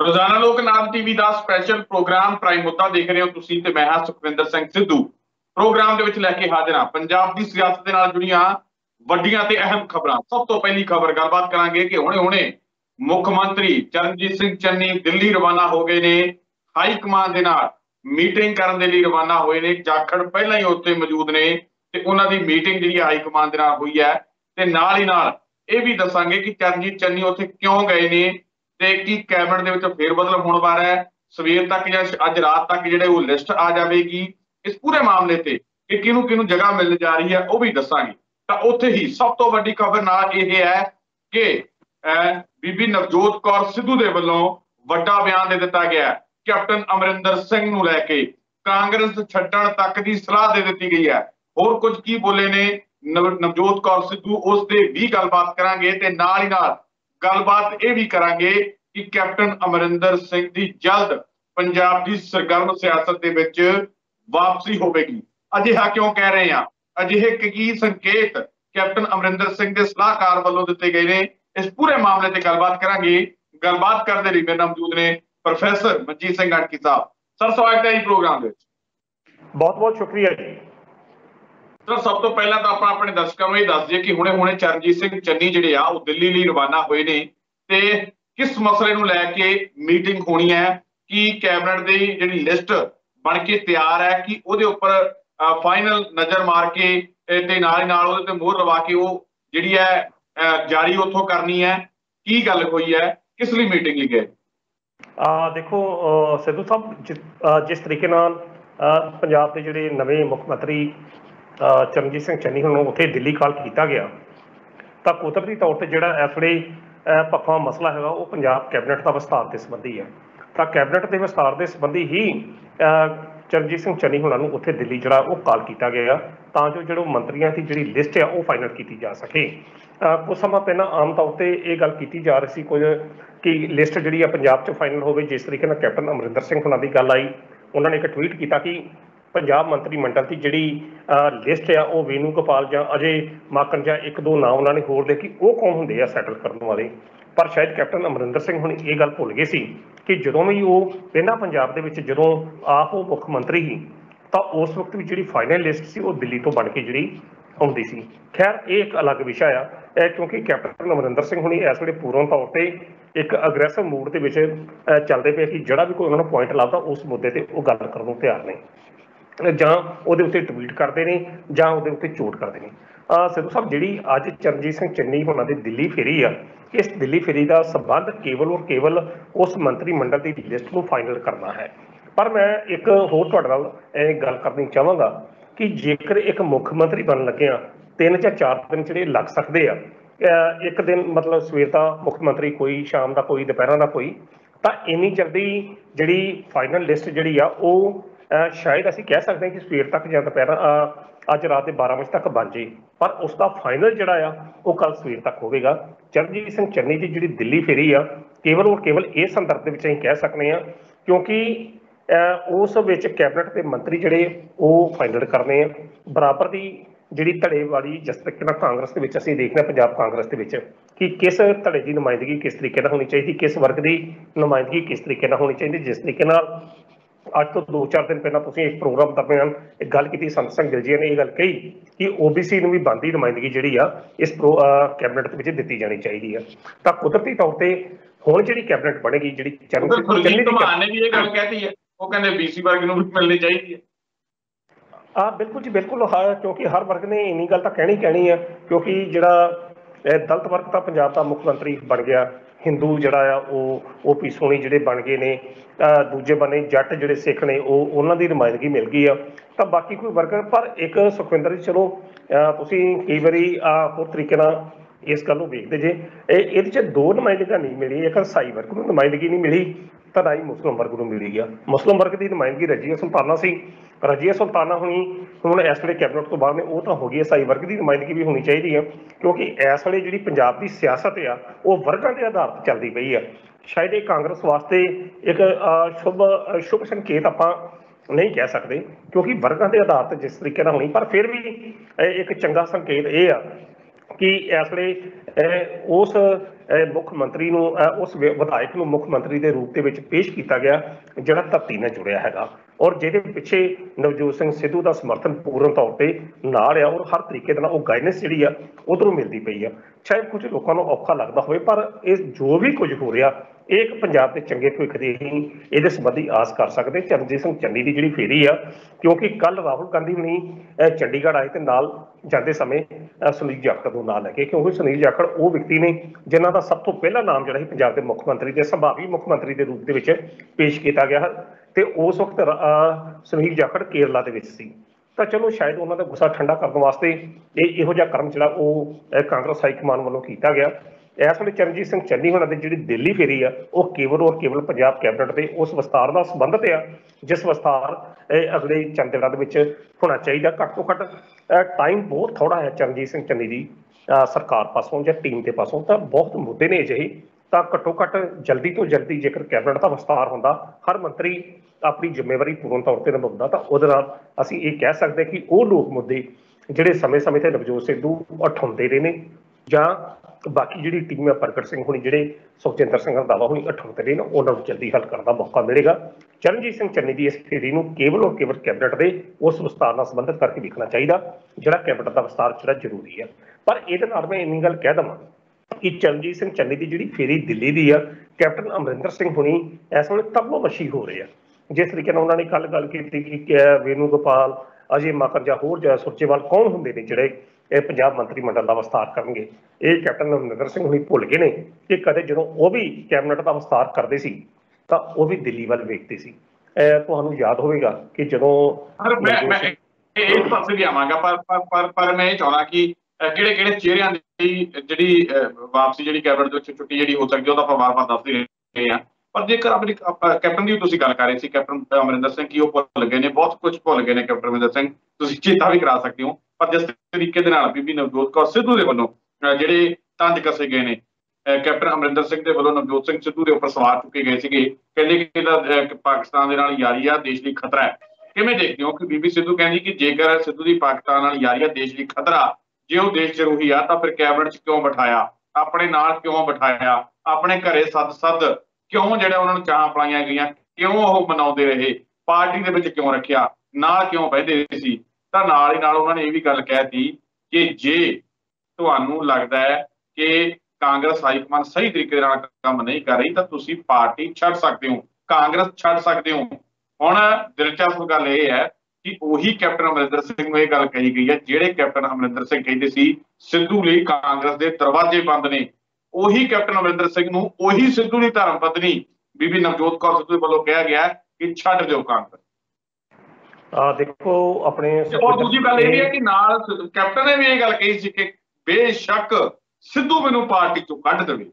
रोजाना लोक नाम टीवी का स्पैशल प्रोग्राम प्राइम मुद्दा देख रहे हो तुसीं ते मैं हां सुखजिंदर सिंह सिद्धू। प्रोग्राम दे विच लैके हाजिर हां पंजाब दी सियासत दे नाल जुड़ियां वड्डियां ते अहम खबरां। सब तो पहली खबर गलबात करांगे कि हुणे-हुणे मुख्यमंत्री चरणजीत चन्नी दिल्ली रवाना हो गए ने। हाई कमान दे नाल मीटिंग करन दे लई रवाना होए ने। जाखड़ पहलां ही उत्थे मौजूद ने ते उन्हां दी मीटिंग जिहड़ी हाई कमान दे नाल होई है ते नाल ही नाल यह भी दसांगे कि चरणजीत चन्नी उत्थे क्यों गए ने ते की कैबिनेट दे विच फेरबदल होने वाला है सवेर तक या अज रात तक जिहड़े वो लिस्ट आ जाएगी। इस पूरे मामले ते कि किनू किनू जगह मिलने जा रही है वह भी दसांगे। तो उत्थे ही सब तो वड्डी खबर नाल यह है कि बीबी नवजोत कौर सिद्धू दे वल्लों वड्डा बयान दे दिता गया। कैप्टन अमरिंदर सिंह नूं लैके कांग्रेस छड्डण तक की सलाह दे दी गई है। होर कुछ की बोले ने नवजोत कौर सिद्धू उस दे भी गलबात करांगे ते नाल ही नाल गलबात यह भी करांगे कि कैप्टन अमरिंदर सिंह दी जल्द पंजाब की सरगर्म सियासत दे विच वापसी होगी। अजिहा क्यों कह रहे हैं, अजिहे की संकेत कैप्टन अमरिंदर सिंह दे सलाहकार वालों दिते गए ने। इस पूरे मामले ते गलबात करांगे। गलबात करने लई मेरे नाल मौजूद ने प्रोफेसर मनजीत अंखी साहब। सर स्वागत है जी प्रोग्राम दे विच। बहुत बहुत शुक्रिया जी। सर सब तो पहला तो आप अपने दर्शकों में दस दिए कि हुणे-हुणे चरणजीत चन्नी जिहड़े आ वो दिल्ली लई रवाना होए ने ते किस मसले नूं लैके मीटिंग होनी है कि कैबिनेट दी जिहड़ी लिस्ट बन के तैयार है कि उहदे उपर फाइनल नज़र मार के ते नाल ही नाल उहदे ते मोहर लवा के वो जिहड़ी है जारी उत्थों करनी है। की गल होई है, किस लई मीटिंग लई गए? देखो सिद्धू साहब जिस तरीके नाल पंजाब दे जिहड़े नवे मुख मंत्री चरणजीत सिंह चन्नी हुण उत्थे दिल्ली काल किया गया तो कुदरती तौर पर जोड़ा इस वे पक्का मसला है वो पंजाब कैबिनेट का विस्तार के संबंधी है। तो कैबिनेट के विस्तार के संबंधी ही चरणजीत सिंह चन्नी हुणों उत्थे दिल्ली जोड़ा वो काल किया गया तो जो जो मंत्रियों की जी लिस्ट है वो फाइनल की जा सके। कुछ समा पहला आम तौर पर यह गल की जा रही कुछ कि लिस्ट जी पंजाब च फाइनल हो जिस तरीके कैप्टन अमरिंदर सिंह हुणों की गल आई उन्होंने एक ट्वीट किया कि पंजाब मंत्रीमंडल की जिहड़ी लिस्ट है वो वेणु गोपाल या अजय माकन या एक दो नाम उन्होंने होर दे कि वो कौन होंदे आ सैटल करने वाले। पर शायद कैप्टन अमरिंदर सिंह हुण ये गल भुल गए सी कि जदों भी वो पहला पंजाब दे विच जदों आप वो मुख मंत्री ही तो उस वक्त भी जिहड़ी फाइनल लिस्ट सी वो दिल्ली तो बन के जिहड़ी आउंदी सी। खैर ये एक अलग विषय आ क्योंकि कैप्टन अमरिंदर सिंह हुण इस वेले पूर्ण तौर पर एक अग्रैसिव मूड के चलते पे कि जिहड़ा भी कोई उन्होंने पॉइंट लाता उस मुद्दे पर वो गल करन नूं तैयार ने जां उहदे उत्ते ट्वीट करते हैं जां उहदे उत्ते चोट करते हैं। सिद्धू साहब जी अज चरणजीत सिंह चन्नी होना की दिल्ली फेरी आ इस दिल्ली फेरी का संबंध केवल और केवल उस मंत्रीमंडल की लिस्ट को फाइनल करना है। पर मैं एक होर तुहाडे नाल गल करनी चाहांगा कि जेकर एक मुख मंत्री बन लग्या 3 या 4 दिन जिहड़े लग सकते हैं। एक दिन मतलब सवेर का मुख मंत्री कोई, शाम का कोई, दोपहर का कोई, तो इन्नी जल्दी जिहड़ी फाइनल लिस्ट जिहड़ी आ शायद असीं कह सकते हैं कि सवेर तक या दोपहर अज रात के 12 बजे तक बन जाए पर उसका फाइनल जोड़ा आ वो कल सवेर तक होगा। चरणजीत सिंह चन्नी की जी दिल्ली फेरी आ केवल और केवल इस संदर्भ में कह सकते हैं क्योंकि उस कैबिनेट के मंत्री जोड़े वो फाइनल करने हैं। बराबर की जी धड़े वाली जिस तरीके कांग्रेस के असं देखते हैं पंजाब कांग्रेस के किस धड़े की नुमाइंदगी किस तरीके होनी चाहिए, किस वर्ग की नुमाइंदगी किस तरीके होनी चाहिए। जिस तरीके अज तो 2-4 दिन पहला एक प्रोग्राम दरमियान एक गल की संत सिंह गिल जी ने यह गल कही कि ओबीसी भी बनती नुमाइंदगी जी इस कैबिनेट दी जानी चाहिए है। तो कुदरती तौर पर हम जी कैबिनेट बनेगी जी चरणजीत बिल्कुल जी बिल्कुल हर क्योंकि हर वर्ग ने इन्नी गल तो कहनी कहनी है क्योंकि जो दलित वर्ग का पंजाब का मुख्य मंत्री बन गया, हिंदू जड़ा ओ पी सोनी जोड़े बन गए ने, दूजे बने जट जोड़े सिख ने उन्होंने नुमाइंदगी मिल गई है तो बाकी कोई वर्ग पर एक सुखविंदर जी चलो तुम कई बारी होर तरीके इस गल वेखते जे ये 2 नुमाइंदगी नहीं मिली। एक ईसाई वर्ग को नुमाइंदगी नहीं मिली तो ना ही मुस्लिम वर्ग को मिली है। मुस्लिम वर्ग की नुमाइंदगी रजिया सुल्ताना सी, रजिया सुल्ताना हुई हूँ इस वे कैबिनेट तो बाद में वो तो हो गई। ईसाई वर्ग की नुमाइंदगी भी होनी चाहिए है क्योंकि इस वे जी पंजाब की सियासत आ वो वर्गों के आधार पर चलती पई है। शायद ये कांग्रेस वास्ते एक शुभ संकेत आप नहीं कह सकते क्योंकि वर्गों के आधार पर जिस तरीके होनी पर फिर भी एक चंगा संकेत ये कि इस वे उस ਮੁੱਖ ਮੰਤਰੀ ਨੂੰ ਉਸ ਵਿਧਾਇਕ ਨੂੰ ਮੁੱਖ ਮੰਤਰੀ ਦੇ ਰੂਪ ਦੇ ਵਿੱਚ ਪੇਸ਼ ਕੀਤਾ ਗਿਆ ਜਿਹੜਾ ਧਰਤੀ ਨਾਲ ਜੁੜਿਆ ਹੈਗਾ और ਜਿਹਦੇ ਪਿੱਛੇ ਨਵਜੋਤ ਸਿੰਘ ਸਿੱਧੂ ਦਾ ਸਮਰਥਨ ਪੂਰਨ ਤੌਰ ਤੇ ਨਾਲ ਆ और हर तरीके ਨਾਲ ਉਹ ਗਾਈਡੈਂਸ ਜਿਹੜੀ ਆ ਉਧਰੋਂ ਮਿਲਦੀ ਪਈ ਆ। ਸ਼ਾਇਦ ਕੁਝ ਲੋਕਾਂ ਨੂੰ ਔਖਾ ਲੱਗਦਾ ਹੋਵੇ पर ਇਹ जो भी कुछ हो रहा एक पंजाब के चंगे भविख की ही ये संबंधी आस कर सकते। चरणजीत सिंह चन्नी की जी फेरी आ क्योंकि कल राहुल गांधी हुणी चंडीगढ़ आए तो नाल जाते समय सुनील जाखड़ को ना लैके क्योंकि सुनील जाखड़ वो व्यक्ति ने जिन्हों का सब तो पहला नाम जोड़ा पंजाब के मुख्यमंत्री के संभावी मुख्यमंत्री के रूप के पेश किया गया तो उस वक्त सुनील जाखड़ केरला के तो चलो शायद उन्होंने गुस्सा ठंडा करने वास्ते यहो जिहा कर्म जिहड़ा वो कांग्रेस हाईकमान वालों किया गया। इस वे चरणजीत सिंह चन्नी होना की जी दिल्ली फेरी आ केवल और केवल पंजाब कैबिनेट के उस विस्तार का संबंधित आ जिस विस्तार अगले चंद दिनों होना चाहिए। घट तो घट टाइम बहुत थोड़ा है चरणजीत सिंह चन्नी की सरकार पासों या टीम के पासों तो बहुत मुद्दे ने अजे तो घट्टो घट जल्दी तो जल्दी जेकर कैबिनेट का विस्तार होंदा हर मंत्री अपनी जिम्मेवारी पूर्ण तौर पर निभाता तो उहदे नाल असीं ये कह सकते कि वो लोक मुद्दे जिहड़े समय समय से नवजोत सिद्धू उठाते रहे हैं जां बाकी जिहड़ी टीम है प्रगट सिंह होनी जिहड़े सुखजिंदर सिंह रंधावा होनी उठाते रहे हैं उन्होंने जल्दी हल करने का मौका मिलेगा। चरणजीत सिंह चन्नी की इस फेरी में केवल और केवल कैबिनेट के उस विस्तार नाल संबंधित करके देखना चाहिए जिहड़ा कैबिनेट का विस्तार जिहड़ा जरूरी है। पर इहदे नाल मैं इन्नी गल कह दवां कि चरणजीत सिंह चन्नी की जी फेरी दिल्ली की है कैप्टन अमरिंदर सिंह होनी इस वे तब्लोमशी हो रहे हैं जिस तरीके उन्होंने कल गल की वेणु गोपाल अजय माकन या होर ज सुरजेवाल कौन होंगे ने जोड़े पंजाब मंत्रीमंडल का विस्तार करेंगे। ये कैप्टन अमरिंदर सिंह होनी भुल गए हैं कि कदे जो वह भी कैबिनेट का विस्तार करते सी तो वह भी दिल्ली वाल वेखते सी। तुहानू याद होगा कि जो पर मैं चाहना कि ਚੇਤਾ भी करा सकते हो पर जिस तरीके बीबी नवजोत कौर सिद्धू के वालों ਜਿਹੜੇ तंज कसे गए ने कैप्टन अमरिंदर सिंह के वालों नवजोत सिंह सिद्धू के उपर सवाल चुके गए थे कहते पाकिस्तान के नाल यारी आ देश ਲਈ खतरा है। ਕਿਵੇਂ ਦੇਖਦੇ ਹੋ ਕਿ ਬੀਬੀ ਸਿੱਧੂ ਕਹਿੰਦੀ ਕਿ ਜੇਕਰ ਸਿੱਧੂ ਦੀ ਪਾਕਿਸਤਾਨ ਨਾਲ ਯਾਰੀ ਆ ਦੇਸ਼ ਲਈ ਖਤਰਾ ਜੇ ਉਹ ਦੇਸ਼ ਜ਼ਰੂਰੀ ਆ ਤਾਂ ਫਿਰ ਕੈਬਨਿਟ 'ਚ ਕਿਉਂ ਬਿਠਾਇਆ ਆਪਣੇ ਨਾਲ ਕਿਉਂ ਬਿਠਾਇਆ ਆਪਣੇ ਘਰੇ ਸੱਦ ਕਿਉਂ ਜਿਹੜਾ ਉਹਨਾਂ ਨੂੰ ਚਾਹਾਂ ਪਲਾਈਆਂ ਗਈਆਂ ਕਿਉਂ ਉਹ ਮਨਾਉਂਦੇ ਰਹੇ ਪਾਰਟੀ ਦੇ ਵਿੱਚ ਕਿਉਂ ਰੱਖਿਆ ਨਾਲ ਕਿਉਂ ਬਹਿਦੇ ਸੀ। ਤਾਂ ਨਾਲ ਹੀ ਨਾਲ ਉਹਨਾਂ ਨੇ ਇਹ ਵੀ ਗੱਲ ਕਹਿਤੀ ਕਿ ਜੇ ਤੁਹਾਨੂੰ ਲੱਗਦਾ ਹੈ ਕਿ ਕਾਂਗਰਸ ਹਾਈਕਮਾਨ ਸਹੀ ਤਰੀਕੇ ਨਾਲ ਕੰਮ ਨਹੀਂ ਕਰ ਰਹੀ ਤਾਂ ਤੁਸੀਂ ਪਾਰਟੀ ਛੱਡ ਸਕਦੇ ਹੋ ਕਾਂਗਰਸ ਛੱਡ ਸਕਦੇ ਹੋ। ਹੁਣ ਦਿਲਚਸਪ ਗੱਲ ਇਹ ਹੈ ਕਿ ਉਹੀ ਕੈਪਟਨ ਅਮਰਿੰਦਰ ਸਿੰਘ ਨੂੰ ਇਹ ਗੱਲ ਕਹੀ ਗਈ ਹੈ ਜਿਹੜੇ ਕੈਪਟਨ ਅਮਰਿੰਦਰ ਸਿੰਘ ਕਹਿੰਦੇ ਸੀ ਸਿੱਧੂ ਲਈ ਕਾਂਗਰਸ ਦੇ ਦਰਵਾਜ਼ੇ ਬੰਦ ਨੇ ਉਹੀ ਕੈਪਟਨ ਅਮਰਿੰਦਰ ਸਿੰਘ ਨੂੰ ਉਹੀ ਸਿੱਧੂ ਦੀ ਧਰਮ ਪਤਨੀ ਬੀਬੀ ਨਵਜੋਤ ਕੌਰ ਸਿੱਧੂ ਵੱਲੋਂ ਕਿਹਾ ਗਿਆ ਕਿ ਛੱਡ ਦਿਓ ਕਾਂਗਰਸ। ਦੇਖੋ ਆਪਣੇ ਦੂਜੀ ਗੱਲ ਇਹ ਹੈ ਕਿ ਨਾਲ ਕੈਪਟਨ ਨੇ ਵੀ ਇਹ ਗੱਲ ਕਹੀ ਸੀ ਕਿ ਬੇਸ਼ੱਕ ਸਿੱਧੂ ਮੈਨੂੰ ਪਾਰਟੀ ਚੋਂ ਕੱਢ ਦੇਵੇ।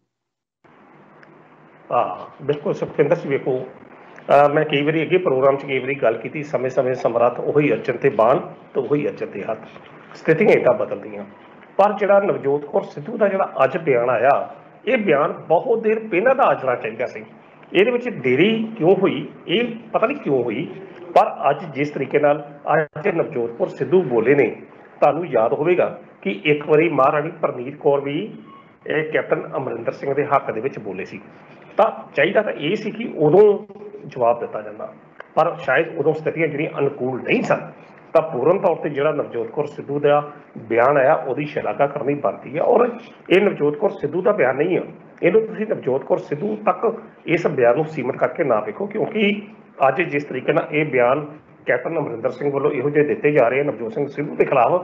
ਬਿਲਕੁਲ ਸੁਖਿੰਦਰ ਸਿੰਘ ਵੇਖੋ मैं कई बार अगे प्रोग्राम कई बार गल की समय समय समरथ उही अर्जन से बाण तो उही अर्जन के हथ स्थितियां इदा बदलदियां। पर जो नवजोत कौर सिद्धू का जोड़ा अज बयान आया ये बयान बहुत देर पहला का आना चाहिए सी ये देरी क्यों हुई ये पता नहीं क्यों हुई। पर अज जिस तरीके अज नवजोत कौर सिद्धू बोले ने तू याद होगा कि एक बार महाराणी परनीत कौर भी कैप्टन अमरिंदर सिंह के हक के बोले सी तो चाहिए तो यह सी कि उदों जवाब दिता जाता पर शायद उदों स्थितियां जी अनुकूल नहीं सन तो पूर्ण तौर पर जो नवजोत कौर सिद्धू का बयान आया उसकी शलाघा करनी बनती है। और ये नवजोत कौर सिद्धू का बयान नहीं है इन्हों तुसीं नवजोत कौर सिद्धू तक इस बयान को सीमित करके ना देखो क्योंकि अज जिस तरीके ये बयान कैप्टन अमरिंदर सिंह वालों इहो जिहे दिते जा रहे हैं नवजोत सिंह सिद्धू के खिलाफ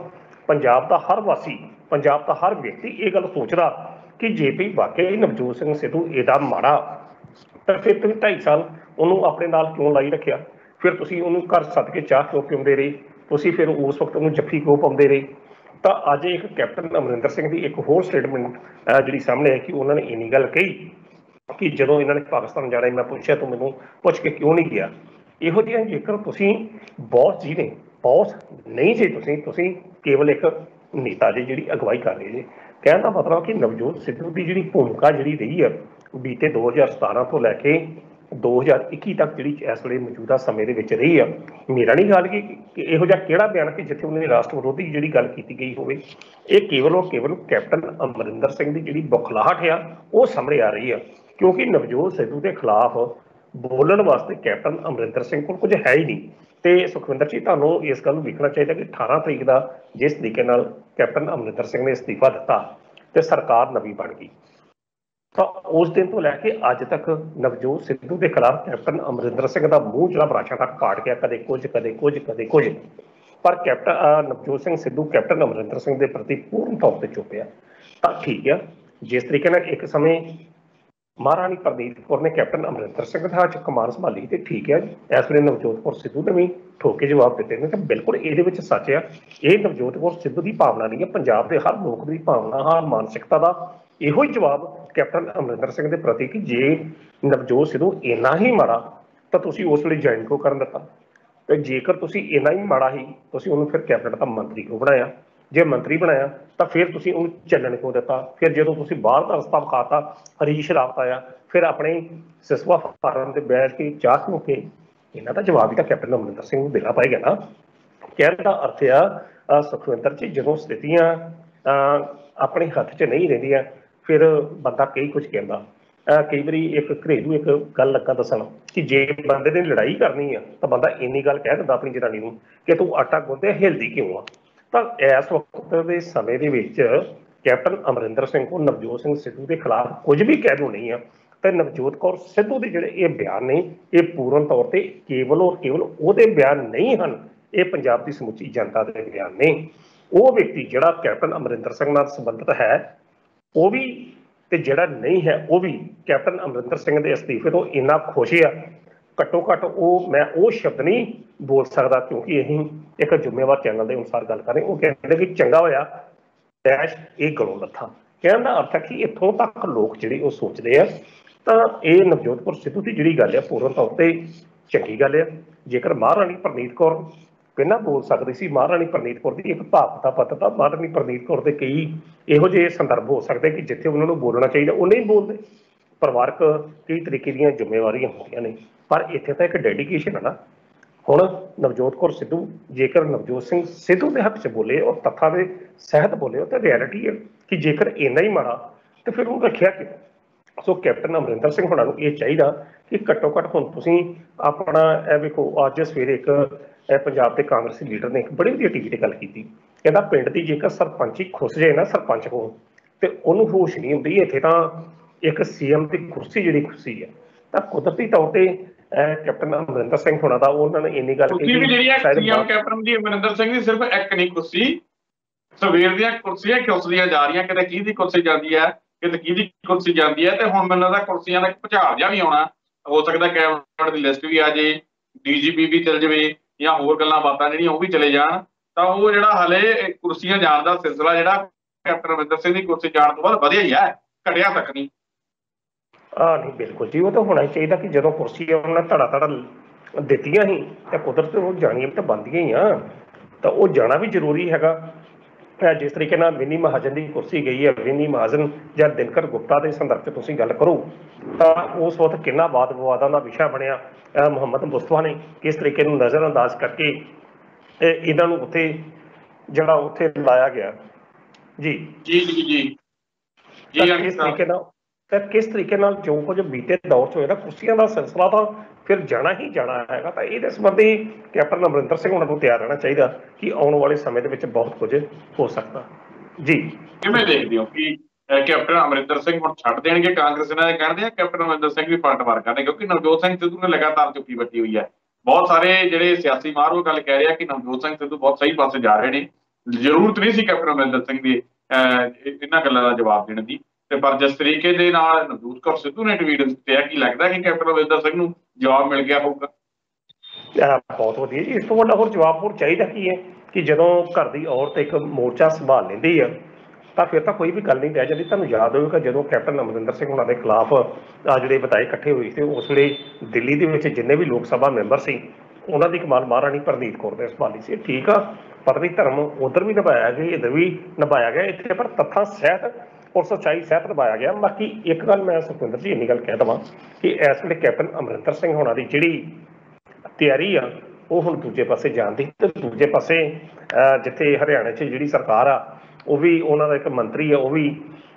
पंजाब का हर वासी पंजाब का हर व्यक्ति ये गल सोचदा कि जे भी वाकई नवजोत सिंह सिद्धू एडा माड़ा तो फिर तुसीं 2.5 साल उन्होंने अपने नाल क्यों लाई रखिया फिर तुसीं उन्होंने घर सद के चाह क्यों पिउंदे रहे तुसीं फिर उस वक्त उन्होंने जफ्फी क्यों पाउंदे रहे। तो अज एक कैप्टन अमरिंदर सिंह की एक होर स्टेटमेंट जिहड़ी सामने है कि उन्होंने इन्नी गल कही कि जदों इन्होंने पाकिस्तान जाना मैं पूछिया तूं मैनूं पुछ के क्यों नहीं गया। इहो जिहा जेकर तुसीं बॉस जी ने बॉस नहीं जे तुसीं केवल एक नेता जी जिहड़ी अगवाई कर रहे जी कहण दा मतलब कि नवजोत सिद्धू की जिहड़ी भूमिका जिहड़ी रही है बीते 2017 तो लैके 2021 तक जी इस वे मौजूदा समय के रही है। मेरा नहीं ख्याल कि यहोजा किहड़ा बयान कि जिथे उन्होंने राष्ट्र विरोधी जी गल की गई हो, केवल और केवल कैप्टन अमरिंदर सिंह की जी बौखलाहट आ वो सामने आ रही है, क्योंकि नवजोत सिद्धू के खिलाफ बोलन वास्ते कैप्टन अमरिंदर सिंह को कुछ है ही नहीं। तो सुखविंदर जी तुम्हें इस गल वेखना चाहिए कि 18 तारीख का जिस तरीके कैप्टन अमरिंदर सिंह ने इस्तीफा दिता तो सरकार नवी बन गई, तो उस दिन तो लैके अज तक नवजोत सिद्धू के खिलाफ कैप्टन अमरिंदर सिंह का मूँह जरा बराशा तक काट गया, कदे कुछ कदे कुछ कदे कुछ, पर कैप्टन नवजोत सिंह सिद्धू कैप्टन अमरिंदर सिंह के प्रति पूर्ण तौर पर चुप है। तो ठीक है, जिस तरीके एक समय महाराणी परनीत कौर ने कैप्टन अमरिंदर सिंह हाथ कमान संभाली तो ठीक है, इस वे नवजोत कौर सिद्धू ने भी ठोके जवाब दिते हैं कि बिल्कुल ये सच है। ये नवजोत कौर सिद्धू की भावना नहीं है, पंजाब के हर लोग की भावना, हर मानसिकता का यो जवाब कैप्टन अमरिंदर सिंह के प्रति कि जे नवजोत सिद्धू इन्ना ही माड़ा तो तुसी उस वे ज्वाइन क्यों कर दिता, तो जेकर तुसी इन्ना ही माड़ा ही तुम उन्होंने फिर कैबिनेट का मंत्री क्यों बनाया, जे मंत्री बनाया तो फिर तुसी उन चलन क्यों दिता, फिर जो तुसी बाहर का रस्ता विखाता हरीश रावत आया फिर अपने सिसवा फार्म से बैठ के चाह क्यों के, इन्हों का जवाब ही तो कैप्टन अमरिंदर सिंह देना पाएगा ना। कहने का अर्थ आ सुखविंदर जी जो स्थितियाँ अपने हथ च नहीं रहिंदियां फिर बंदा कई कुछ कहता। कई बारी एक घरेलू एक गल लगा दसन कि जे बंदे ने लड़ाई करनी है तो बंदा इन्नी गल कह दिंदा अपनी जनानी नूं कि तू आटा गुंदे हिलदी क्यों आ। तो इस वक्त के समय के कैप्टन अमरिंदर सिंह को नवजोत सिंह सिद्धू के खिलाफ कुछ भी कहना नहीं है। तो नवजोत कौर सिद्धू के जोड़े ये बयान ने ये पूर्ण तौर पर केवल और केवल वोदे बयान नहीं हैं, ये पंजाब की समुची जनता के बयान ने। वो व्यक्ति जोड़ा कैप्टन अमरिंदर सिंह नाल संबंधित है वो भी तो जोड़ा नहीं है वो भी कैप्टन अमरिंदर सिंह के इस्तीफे तो इन्ना खुश है, घट्टो घट्ट वो मैं वो शब्द नहीं बोल सकता क्योंकि अही एक जिम्मेवार चैनल के अनुसार गल करें। वो कहते कि चंगा होया डैश ये गलों लथा, कहने का अर्थ है कि इतों तक लोग जो सोचते हैं। तो यह नवजोत कौर सिद्धू की जी गल है पूर्ण तौर पर चंकी गल है। जेकर महाराणी परनीत कौर पहला बोल सकती सी, महाराणी परनीत कौर की एक भावता पत्ता, महाराणी परनीत कौर के कई योजे संदर्भ हो सकते कि जिथे उन्होंने बोलना चाहिए वो नहीं बोलते, परिवारक कई तरीके दी जिम्मेवारियां होंगे ने, पर इतने तो एक डेडीकेशन है ना। हूँ नवजोत कौर सिद्धू जेकर नवजोत सिंह सिद्धू के हक च बोले और तथा के सहत बोले तो रियलिटी है कि जेकर इन्ना ही माड़ा तो फिर उन्होंने रखिया कि सो कैप्टन अमरिंदर सिंह होना ये चाहिए कि घट्टो घट्ट हूँ तुम अपना वेखो। अज सवेरे एक पंजाब के कांग्रेसी लीडर ने एक बड़ी वधिया टीवी से गल की, कहता पिंड की जेकर सरपंच खुस जाए ना सरपंच को तो उन्होंने होश नहीं होंगी, इतने तो एक सीएम की कुर्सी जी खुसी है। तो कुदरती तौर पर कैप्टन अमरिंदर सिंह होना था उन्होंने इन्नी गल सिर्फ एक नहीं कुर्सी सवेर दुरसियां खुसलियां जा रही, कहते कि कुर्सी जाती है कि कुर्सी जाती है। तो हम मैंने लगता कुर्सियां का भुचाल जहा भी आना, हो सकता कैबिनेट की लिस्ट भी आ जाए, डीजीपी भी चल जाए या होर गल्लां बातां जिहड़ियां ओह भी चले जाण। तां ओह जिहड़ा हाले कुर्सियां जाण दा सिलसिला जिहड़ा कैप्टन अमरिंदर सिंह दी कुर्सी जाण तों बाद वधिया ही है, घटिया तक नहीं। नहीं बिल्कुल जी, वह तो होना ही चाहिए कि जदों कुर्सियां उन्हां धड़ा धड़ा दित्तियां ही तां कुदरत ओह जाणीआं तां बनदियां ही आ, तां ओह जाणा भी जरूरी हैगा। जिस तरीके विनी महाजन की कुर्सी गई है, विनी महाजन या दिनकर गुप्ता के संदर्भ में तुम गल करो तो उस वक्त कितना वाद विवादों का विषय बनया, मुहम्मद मुस्तफा ने किस तरीके नज़रअंदाज करके इन्हों उत्थे जड़ा उत्थे लाया गया जी जी जी जी किस तरीके किस तरीके जो कुछ बीते दौर च होगा कुर्सियों का सिलसिला तो फिर जाना ही जाना है। तो ये संबंधी कैप्टन अमरिंदर सिंह उन्होंने तैयार रहना चाहिए कि आने वाले समय के बहुत कुछ हो सकता जी। किमें देखते हो कि कैप्टन अमरिंदर सिंह हम छड़ देंगे कांग्रेस इन्होंने कहते हैं, कैप्टन अमरिंदर सिंह भी पलट मार करते क्योंकि नवजोत सिंह सिद्धू ने लगातार चुप्पी बची हुई है। बहुत सारे जो सियासी माहर वो गल कह रहे हैं कि नवजोत सिंह सिद्धू बहुत सही पासे जा रहे हैं, जरूरत नहीं सी कैप्टन अमरिंदर सिंह की इन्होंने गलों का जवाब देने की। पर जिस तरीके के नवजोत कौर सिद्धू ने ट्वीट दिया कि लगता है कि कैप्टन अमरिंदर सिंह नूं जवाब मिल गया होगा। बहुत वधिया जी, इस तो वड्डा होर जवाब होर चाहिए की है कि जदों घर की औरत एक मोर्चा संभाल लेंदी है तो फिर तो कोई भी गल नहीं रह जाती। तुहानूं याद होगा जो कैप्टन अमरिंदर सिंह उन्हां दे खिलाफ आ जिहड़े विधायक इकट्ठे हुए थे उस वेले दिल्ली दे विच जिन्ने भी लोक सभा मैंबर सी उन्हां दी कमान महाराणी परनीत कौर ने संभाली सी। ठीक आ, पदवी धर्म उधर भी निभाया गया इधर भी निभाया गया इत्थे, पर तथा सहित और सच्चाई सह दबाया गया। बाकी एक गल मैं सुखजिंदर जी इन्नी गल कह देवां कि इस वे कैप्टन अमरिंदर सिंह होना की जी तैयारी आ वह हम दूजे पासे जान दी, दूजे पासे जिथे हरियाणा च जी सरकार आ वह भी उन्होंने एक मंत्री है वह भी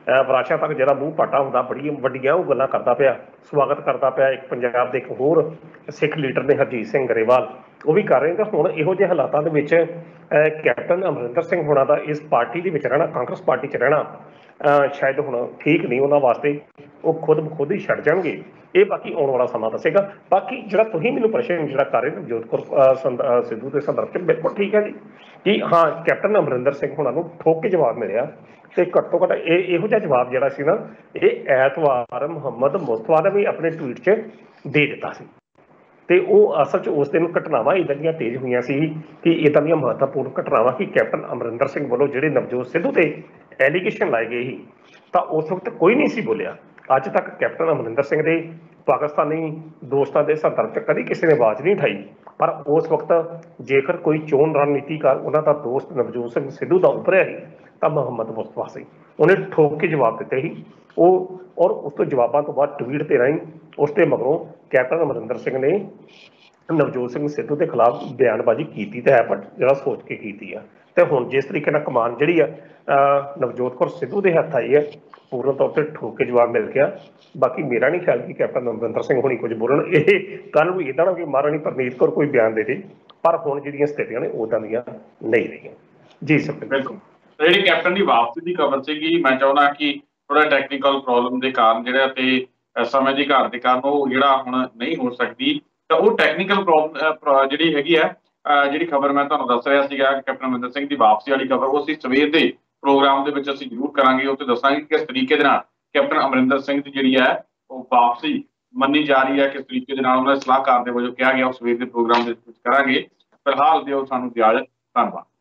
विराशा तक जरा मूँह पाटा होंगे बड़ी वड्डियां वो गल्लां करता पाया, स्वागत करता पाया। एक पंजाब के एक होर सिख लीडर ने हरजीत सिंह गरेवाल वो भी कर रहे हैं। तो हुण इहो जिहे हालातों के विच कैप्टन अमरिंदर सिंह होना का इस पार्टी के विच रहना, कांग्रेस पार्टी 'च रहना शायद हुण ठीक नहीं उन्होंने वास्ते, वो खुद बखुद ही छड़ जाएंगे। ये बाकी आने वाला समा दसेगा। बाकी जो मैंने प्रश्न जो कर रहे हैं नवजोत कौर सिद्धू के संदर्भ में बिल्कुल ठीक है जी कि हाँ कैप्टन अमरिंदर सिंह होना ठोक के जवाब मिले तो घट्टो घट्ट यहो जहा जवाब जोड़ा सी ना ये ऐतवार मुहम्मद मुस्तफा ने भी अपने ट्वीट च दे दिता सी। तो वह असल च उस दिन घटनावां इदां दियां तेज हुई सी कि इदां दियां महत्वपूर्ण घटनावां कि कैप्टन अमरिंदर सिंह वालों जो नवजोत सिद्धू से एलीगेशन लाए गए ही तो उस वक्त कोई नहीं सी बोलिया। अज तक कैप्टन अमरिंदर सिंह दे पाकिस्तानी दोस्तों के संदर्भ कभी किसी ने आवाज़ नहीं उठाई, पर उस वक्त जेकर कोई चोन रणनीतिकार उन्हों का दोस्त नवजोत सिंह सिद्धू का उभरिया ही तो मुहम्मद मुस्तफा से उन्हें ठोक के जवाब दिते ही वो और उस तो जवाबों तो बाद ट्वीट के राही उसके मगरों कैप्टन अमरिंदर सिंह ने नवजोत सिंह सिद्धू के खिलाफ बयानबाजी की तो है, पर जरा सोच के की है। तो हुण जिस तरीके नाल कमान जिहड़ी नवजोत कौर सिद्धू के हथ आई है पूर्ण तौर पर ठोक के जवाब मिल गया। बाकी मेरा नहीं ख्याल कि कैप्टन अमरिंदर सिंह होनी कुछ बोलन, यह कल भी इदा ना कि महाराणी परनीत कौर कोई बयान दे दी, पर हुण जिहड़ियां स्थितियां ने उदां दियां नहीं रहियां जी। सब बिल्कुल जी कैप्टन की वापसी की खबर सी, मैं चाहना कि थोड़ा टैक्नीकल प्रॉब्लम के कारण जो समय की घाट के कारण वो जो हुण नहीं हो सकती तो वो टैक्नीकल प्रॉब्लम जी हैगी है। जी खबर मैं तुहानूं दस रहा सीगा कैप्टन अमरिंदर सिंह की वापसी वाली खबर वो असीं सवेर के प्रोग्राम के विच असीं जरूर करांगे, उत्थे दसांगे कि किस तरीके दे नाल कैप्टन अमरिंदर सिंह दी जिहड़ी है वो वापसी मन्नी जा रही है, किस तरीके दे नाल उन्हां दे सलाहकार दे वजों कहा गया, उस सवेर के प्रोग्राम दे विच करांगे। फिलहाल दिओ सानूं इजाजत, धन्नवाद।